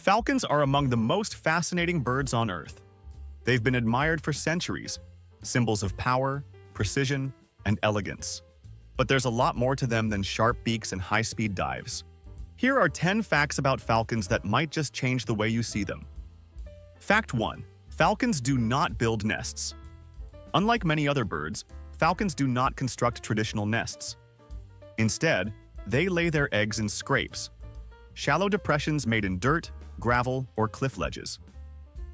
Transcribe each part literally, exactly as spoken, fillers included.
Falcons are among the most fascinating birds on Earth. They've been admired for centuries, symbols of power, precision, and elegance. But there's a lot more to them than sharp beaks and high-speed dives. Here are ten facts about falcons that might just change the way you see them. Fact one. Falcons do not build nests. Unlike many other birds, falcons do not construct traditional nests. Instead, they lay their eggs in scrapes, shallow depressions made in dirt, gravel, or cliff ledges.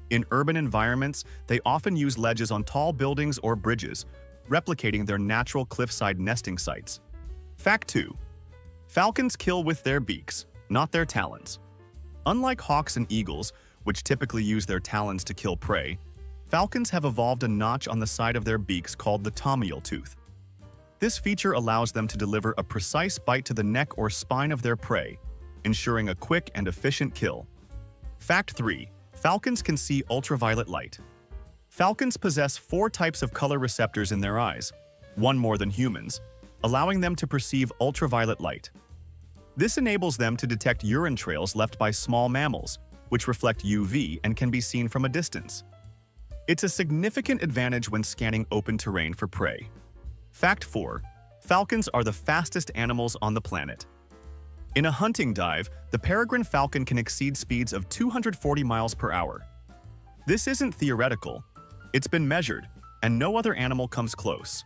In urban environments, they often use ledges on tall buildings or bridges, replicating their natural cliffside nesting sites. Fact two. Falcons kill with their beaks, not their talons. Unlike hawks and eagles, which typically use their talons to kill prey, falcons have evolved a notch on the side of their beaks called the tomial tooth. This feature allows them to deliver a precise bite to the neck or spine of their prey, ensuring a quick and efficient kill. Fact three. Falcons can see ultraviolet light. Falcons possess four types of color receptors in their eyes, one more than humans, allowing them to perceive ultraviolet light. This enables them to detect urine trails left by small mammals, which reflect U V and can be seen from a distance. It's a significant advantage when scanning open terrain for prey. Fact four. Falcons are the fastest animals on the planet. In a hunting dive, the peregrine falcon can exceed speeds of two hundred forty miles per hour. This isn't theoretical. It's been measured, and no other animal comes close.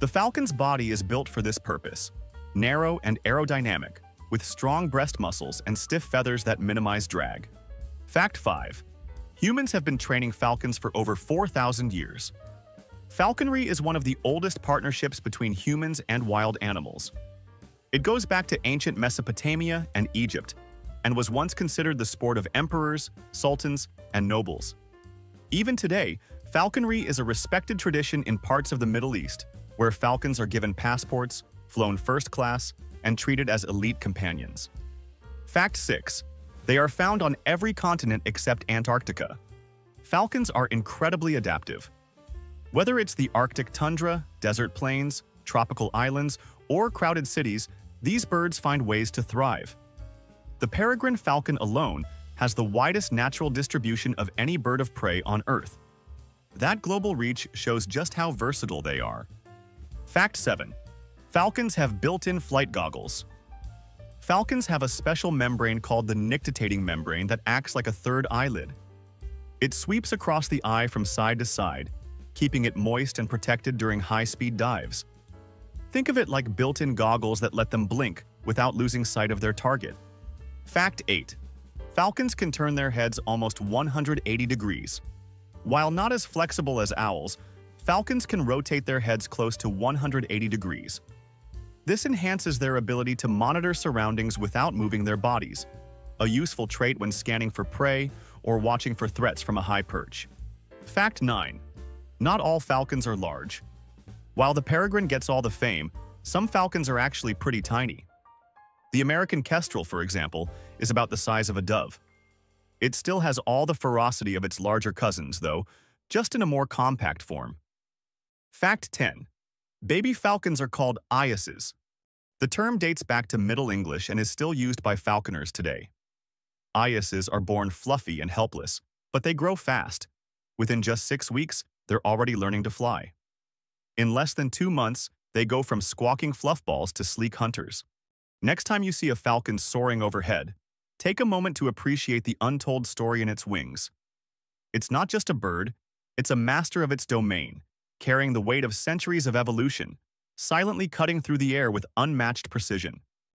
The falcon's body is built for this purpose, narrow and aerodynamic, with strong breast muscles and stiff feathers that minimize drag. Fact five. Humans have been training falcons for over four thousand years. Falconry is one of the oldest partnerships between humans and wild animals. It goes back to ancient Mesopotamia and Egypt, and was once considered the sport of emperors, sultans, and nobles. Even today, falconry is a respected tradition in parts of the Middle East, where falcons are given passports, flown first class, and treated as elite companions. Fact six. They are found on every continent except Antarctica. Falcons are incredibly adaptive. Whether it's the Arctic tundra, desert plains, tropical islands, or crowded cities, these birds find ways to thrive. The peregrine falcon alone has the widest natural distribution of any bird of prey on Earth. That global reach shows just how versatile they are. Fact seven. Falcons have built-in flight goggles. Falcons have a special membrane called the nictitating membrane that acts like a third eyelid. It sweeps across the eye from side to side, keeping it moist and protected during high-speed dives. Think of it like built-in goggles that let them blink without losing sight of their target. Fact eight. Falcons can turn their heads almost one hundred eighty degrees. While not as flexible as owls, falcons can rotate their heads close to one hundred eighty degrees. This enhances their ability to monitor surroundings without moving their bodies, a useful trait when scanning for prey or watching for threats from a high perch. Fact nine. Not all falcons are large. While the peregrine gets all the fame, some falcons are actually pretty tiny. The American kestrel, for example, is about the size of a dove. It still has all the ferocity of its larger cousins, though, just in a more compact form. Fact ten. Baby falcons are called eyasses. The term dates back to Middle English and is still used by falconers today. Eyasses are born fluffy and helpless, but they grow fast. Within just six weeks, they're already learning to fly. In less than two months, they go from squawking fluffballs to sleek hunters. Next time you see a falcon soaring overhead, take a moment to appreciate the untold story in its wings. It's not just a bird, it's a master of its domain, carrying the weight of centuries of evolution, silently cutting through the air with unmatched precision.